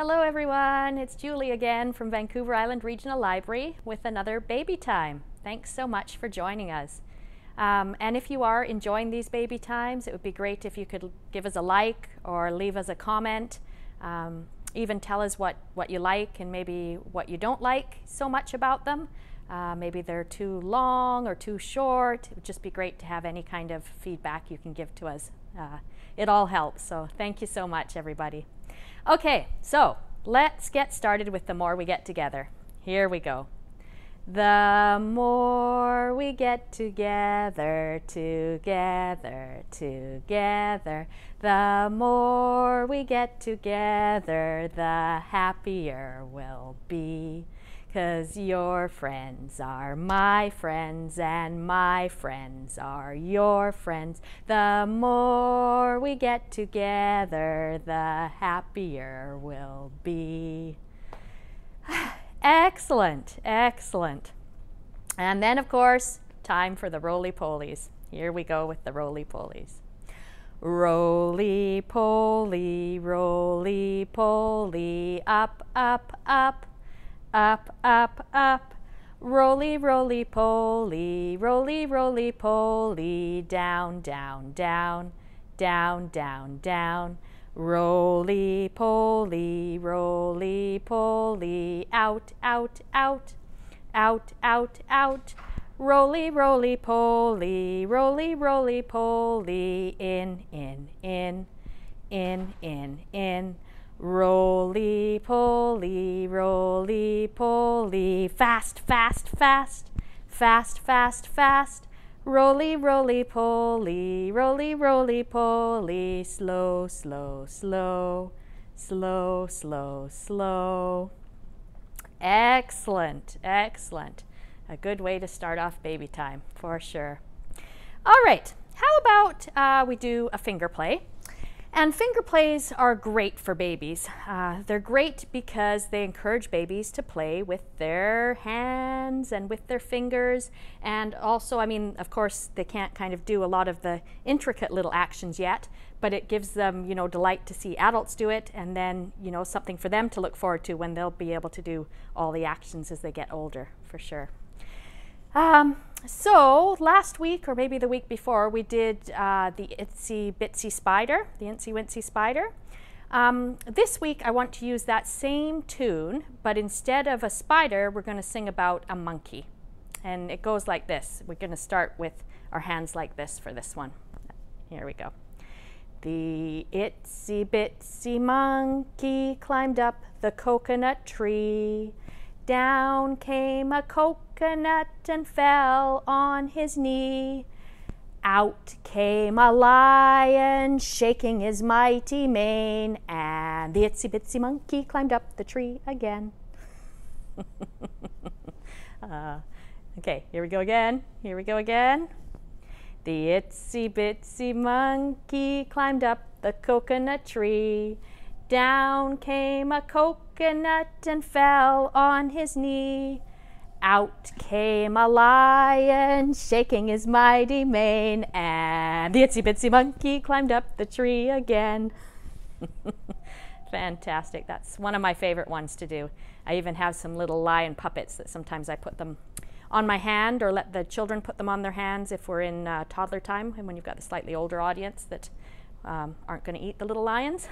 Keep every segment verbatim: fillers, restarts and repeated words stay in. Hello everyone, it's Julie again from Vancouver Island Regional Library with another Baby Time. Thanks so much for joining us. Um, and if you are enjoying these Baby Times, it would be great if you could give us a like or leave us a comment. Um, even tell us what, what you like and maybe what you don't like so much about them. Uh, maybe they're too long or too short. It would just be great to have any kind of feedback you can give to us. Uh, it all helps, so thank you so much everybody. Okay, so let's get started with The More We Get Together. Here we go. The more we get together, together, together, the more we get together, the happier we'll be. 'Cause your friends are my friends and my friends are your friends. The more we get together, the happier we'll be. Excellent, excellent. And then of course, time for the roly-polies. Here we go with the roly-polies. Roly-poly, roly-poly, up, up, up. Up, up, up, roly, roly, poly, roly, roly, poly, down, down, down, down, down, down, roly, poly, roly, poly, out, out, out, out, out, out, roly, roly, poly, roly, roly, poly, in, in, in, in, in, in. Roly poly, roly poly, fast, fast, fast, fast, fast, fast, roly, roly poly, roly, roly poly, slow, slow, slow, slow, slow, slow. Excellent, excellent. A good way to start off Baby Time for sure. All right, how about uh, we do a finger play? And finger plays are great for babies. Uh, they're great because they encourage babies to play with their hands and with their fingers. And also, I mean, of course, they can't kind of do a lot of the intricate little actions yet, but it gives them, you know, delight to see adults do it, and then, you know, something for them to look forward to when they'll be able to do all the actions as they get older, for sure. Um, so last week, or maybe the week before, we did uh, the Itsy Bitsy Spider, the Itsy Wincy Spider. Um, this week I want to use that same tune, but instead of a spider, we're going to sing about a monkey. And it goes like this. We're going to start with our hands like this for this one. Here we go. The Itsy Bitsy Monkey climbed up the coconut tree. Down came a coconut and fell on his knee. Out came a lion, shaking his mighty mane, and the Itsy Bitsy Monkey climbed up the tree again. uh, okay, here we go again, here we go again. The Itsy Bitsy Monkey climbed up the coconut tree. Down came a coconut and fell on his knee. Out came a lion, shaking his mighty mane, and the Itsy Bitsy Monkey climbed up the tree again. Fantastic. That's one of my favorite ones to do. I even have some little lion puppets that sometimes I put them on my hand or let the children put them on their hands if we're in uh, toddler time and when you've got the slightly older audience that um, aren't going to eat the little lions.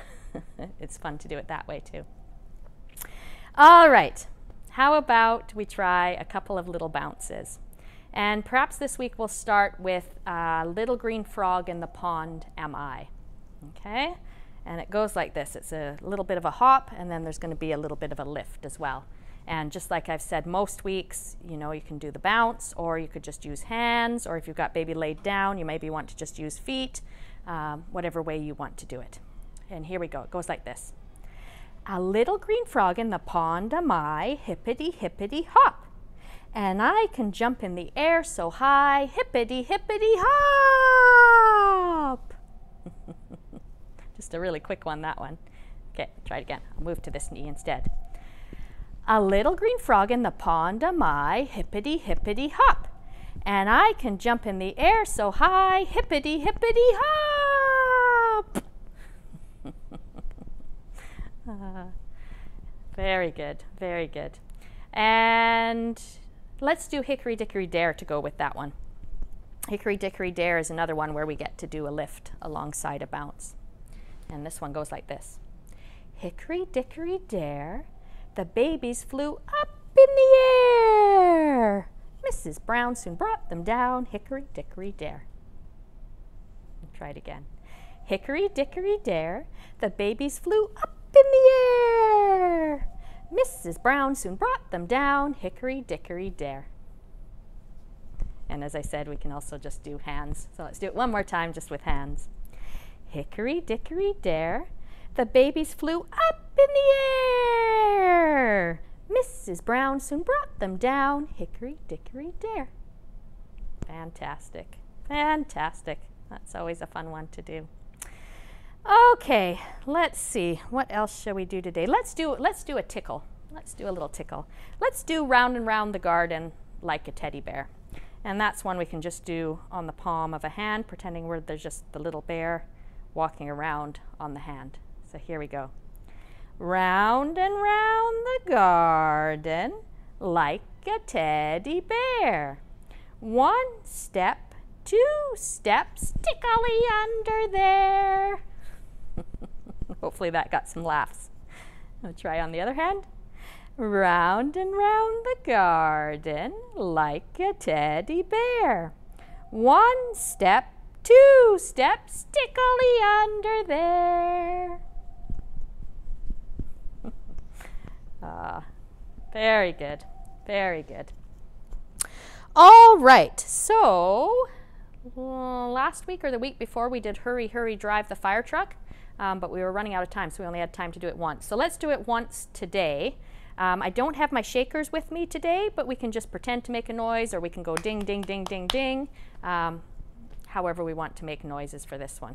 It's fun to do it that way too. All right, how about we try a couple of little bounces? And perhaps this week we'll start with uh, Little Green Frog in the Pond Am I. Okay, and it goes like this. It's a little bit of a hop and then there's going to be a little bit of a lift as well. And just like I've said most weeks, you know, you can do the bounce or you could just use hands, or if you've got baby laid down, you maybe want to just use feet, um, whatever way you want to do it. And here we go, it goes like this. A little green frog in the pond am I, hippity hippity hop. And I can jump in the air so high, hippity hippity hop. Just a really quick one, that one. Okay, try it again, I'll move to this knee instead. A little green frog in the pond am I, hippity hippity hop. And I can jump in the air so high, hippity hippity hop. Uh, Very good, very good. And let's do Hickory Dickory Dare to go with that one. Hickory Dickory Dare is another one where we get to do a lift alongside a bounce. And this one goes like this. Hickory Dickory Dare, the babies flew up in the air. Missus Brown soon brought them down. Hickory Dickory Dare. Try it again. Hickory Dickory Dare, the babies flew up in the air. Missus Brown soon brought them down. Hickory Dickory Dare. And as I said, we can also just do hands. So let's do it one more time just with hands. Hickory Dickory Dare, the babies flew up in the air. Missus Brown soon brought them down. Hickory Dickory Dare. Fantastic, fantastic. That's always a fun one to do. Okay, let's see. What else shall we do today? Let's do, let's do a tickle. Let's do a little tickle. Let's do round and round the garden like a teddy bear. And that's one we can just do on the palm of a hand, pretending we're, there's just the little bear walking around on the hand. So here we go. Round and round the garden like a teddy bear. One step, two steps, tickly under there. Hopefully that got some laughs. I'll try on the other hand. Round and round the garden like a teddy bear. One step, two steps, tickly under there. Ah, very good, very good. All right, so last week or the week before we did hurry hurry drive the fire truck, um, but we were running out of time, so we only had time to do it once. So let's do it once today. um, I don't have my shakers with me today, but we can just pretend to make a noise, or we can go ding ding ding ding ding, um, however we want to make noises for this one.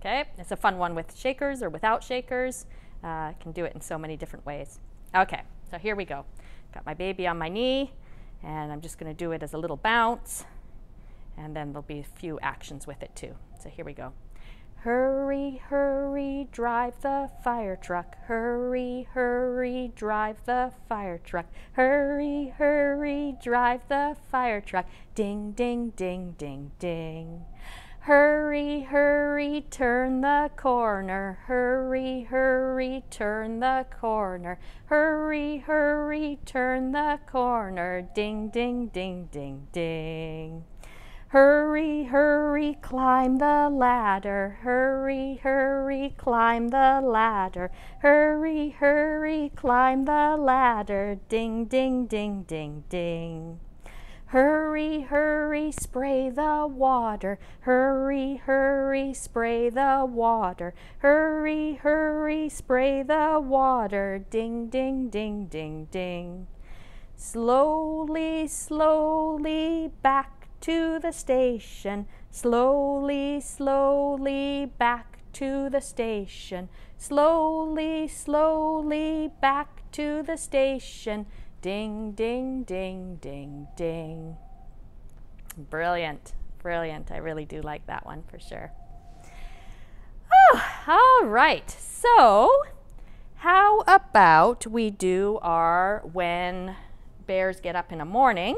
Okay, it's a fun one with shakers or without shakers. uh, I can do it in so many different ways. Okay, so here we go. Got my baby on my knee, and I'm just going to do it as a little bounce. And then there'll be a few actions with it too. So here we go. Hurry, hurry, drive the fire truck. Hurry, hurry, drive the fire truck. Hurry, hurry, drive the fire truck. Ding, ding, ding, ding, ding. Hurry, hurry, turn the corner. Hurry, hurry, turn the corner. Hurry, hurry, turn the corner. Ding, ding, ding, ding, ding. Hurry, hurry, climb the ladder. Hurry, hurry, climb the ladder. Hurry, hurry, climb the ladder. Ding, ding, ding, ding, ding. Hurry, hurry, spray the water. Hurry, hurry, spray the water. Hurry, hurry, spray the water. Ding, ding, ding, ding, ding. Slowly, slowly, back to the station. Slowly, slowly, back to the station. Slowly, slowly, back to the station. Ding, ding, ding, ding, ding. Brilliant, brilliant. I really do like that one for sure. Oh, all right, so how about we do our when bears get up in the morning?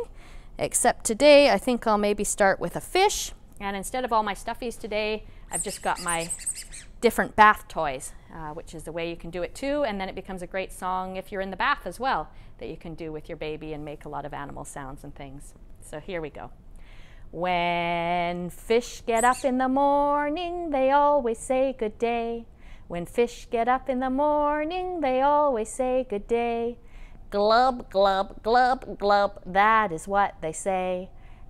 Except today, I think I'll maybe start with a fish. And instead of all my stuffies today, I've just got my different bath toys, uh, which is the way you can do it too. And then it becomes a great song if you're in the bath as well, that you can do with your baby and make a lot of animal sounds and things. So here we go. When fish get up in the morning, they always say good day. When fish get up in the morning, they always say good day. Glub, glub, glub, glub, that is what they say.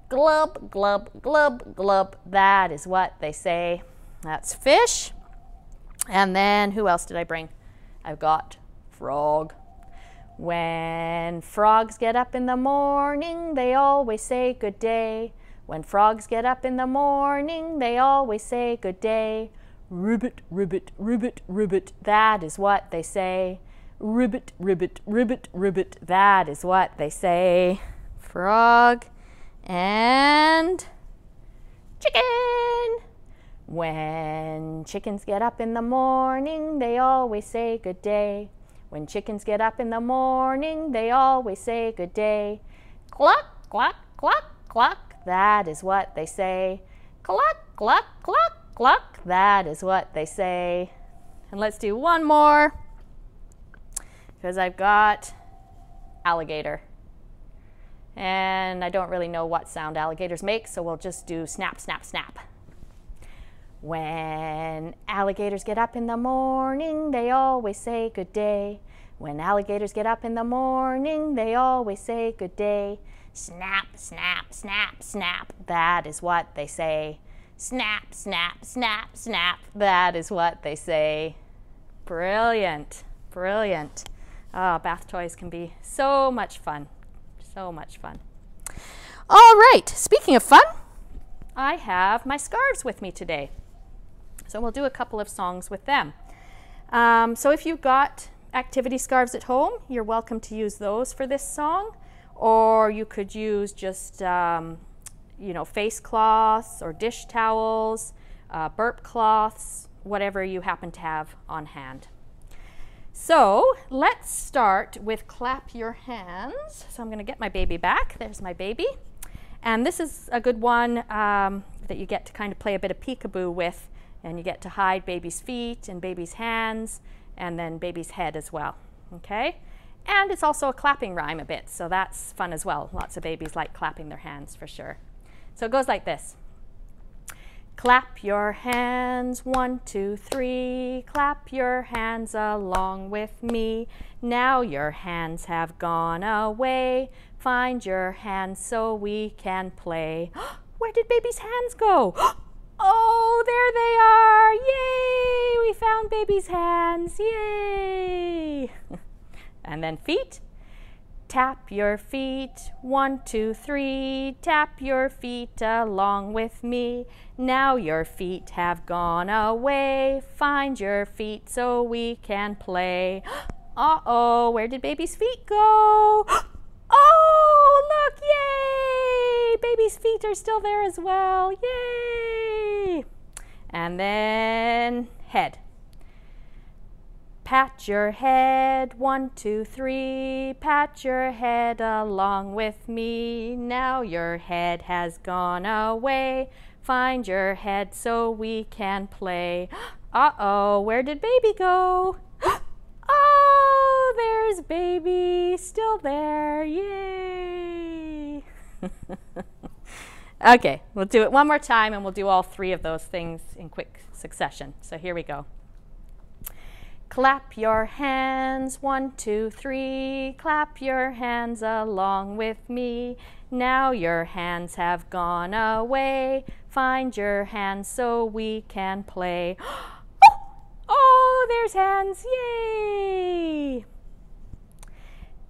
Glub, glub, glub, glub, that is what they say. That's fish. And then who else did I bring? I've got frog. When frogs get up in the morning, they always say good day. When frogs get up in the morning, they always say good day. Ribbit, ribbit, ribbit, ribbit, that is what they say. Ribbit, ribbit, ribbit, ribbit, that is what they say. Frog and chicken. When chickens get up in the morning, they always say good day. When chickens get up in the morning, they always say good day. Cluck, cluck, cluck, cluck, that is what they say. Cluck, cluck, cluck, cluck, that is what they say. And let's do one more, because I've got alligator. And I don't really know what sound alligators make, so we'll just do snap, snap, snap. When alligators get up in the morning, they always say good day. When alligators get up in the morning, they always say good day. Snap, snap, snap, snap, that is what they say. Snap, snap, snap, snap, that is what they say. Brilliant, brilliant. Oh, bath toys can be so much fun. So much fun. All right, speaking of fun, I have my scarves with me today. So we'll do a couple of songs with them. Um, so if you've got activity scarves at home, you're welcome to use those for this song, or you could use just, um, you know, face cloths or dish towels, uh, burp cloths, whatever you happen to have on hand. So let's start with clap your hands. So I'm going to get my baby back. There's my baby. And this is a good one um, that you get to kind of play a bit of peekaboo with, and you get to hide baby's feet and baby's hands and then baby's head as well. Okay? And it's also a clapping rhyme a bit, so that's fun as well. Lots of babies like clapping their hands for sure. So it goes like this. Clap your hands, one, two, three. Clap your hands along with me. Now your hands have gone away. Find your hands so we can play. Where did baby's hands go? Oh, there they are. Yay! We found baby's hands. Yay! And then feet. Tap your feet, one, two, three, tap your feet along with me. Now your feet have gone away, find your feet so we can play. Uh-oh, where did baby's feet go? Oh, look, yay! Baby's feet are still there as well, yay! And then head. Pat your head, one, two, three, pat your head along with me. Now your head has gone away, find your head so we can play. Uh-oh, where did baby go? Oh, there's baby, still there, yay! Okay, we'll do it one more time and we'll do all three of those things in quick succession. So here we go. Clap your hands, one, two, three, clap your hands along with me. Now your hands have gone away, find your hands so we can play. Oh, oh, there's hands, yay!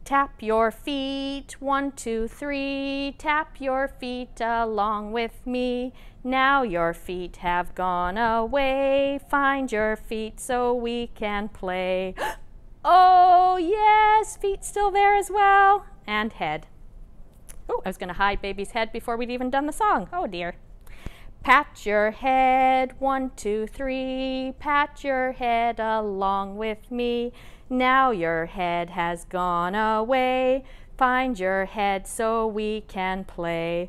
Tap your feet, one, two, three, tap your feet along with me. Now your feet have gone away, find your feet so we can play. Oh yes, feet still there as well, and head. Oh, I was going to hide baby's head before we'd even done the song. Oh dear. Pat your head, one, two, three, pat your head along with me. Now your head has gone away, find your head so we can play.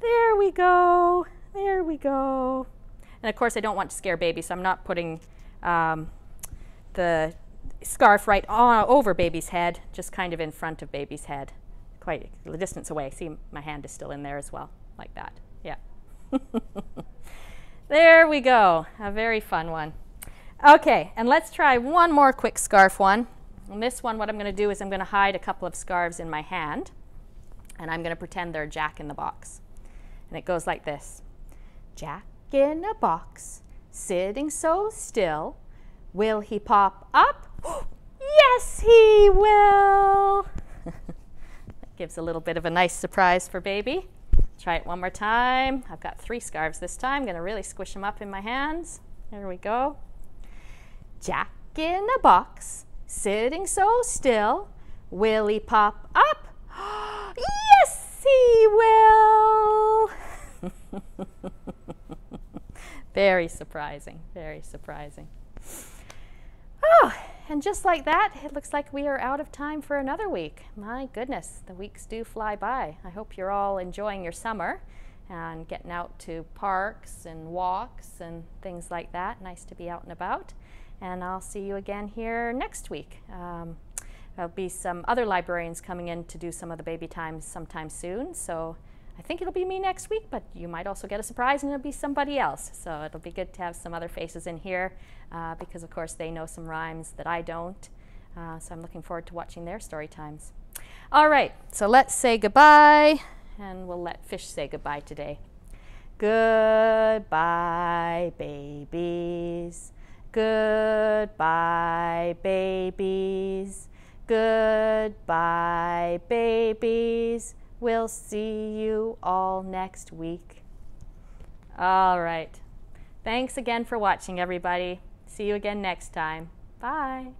There we go, there we go. And of course I don't want to scare baby, so I'm not putting um, the scarf right on over baby's head, just kind of in front of baby's head, quite a distance away. See, my hand is still in there as well, like that, yeah. There we go, a very fun one. Okay, and let's try one more quick scarf one. And this one, what I'm going to do is I'm going to hide a couple of scarves in my hand, and I'm going to pretend they're Jack in the Box. And it goes like this. Jack in a box, sitting so still. Will he pop up? Yes, he will! That gives a little bit of a nice surprise for baby. Try it one more time. I've got three scarves this time. I'm going to really squish them up in my hands. There we go. Jack in a box, sitting so still. Will he pop up? Yes, he will! Very surprising, very surprising. Oh, And just like that, it looks like we are out of time for another week. My goodness, the weeks do fly by. I hope you're all enjoying your summer and getting out to parks and walks and things like that. Nice to be out and about. And I'll see you again here next week. Um, there'll be some other librarians coming in to do some of the baby times sometime soon. So I think it'll be me next week, but you might also get a surprise and it'll be somebody else. So it'll be good to have some other faces in here uh, because of course they know some rhymes that I don't. Uh, so I'm looking forward to watching their story times. All right, so let's say goodbye. And we'll let fish say goodbye today. Goodbye, babies. Goodbye, babies. Goodbye, babies. We'll see you all next week. All right. Thanks again for watching, everybody. See you again next time. Bye.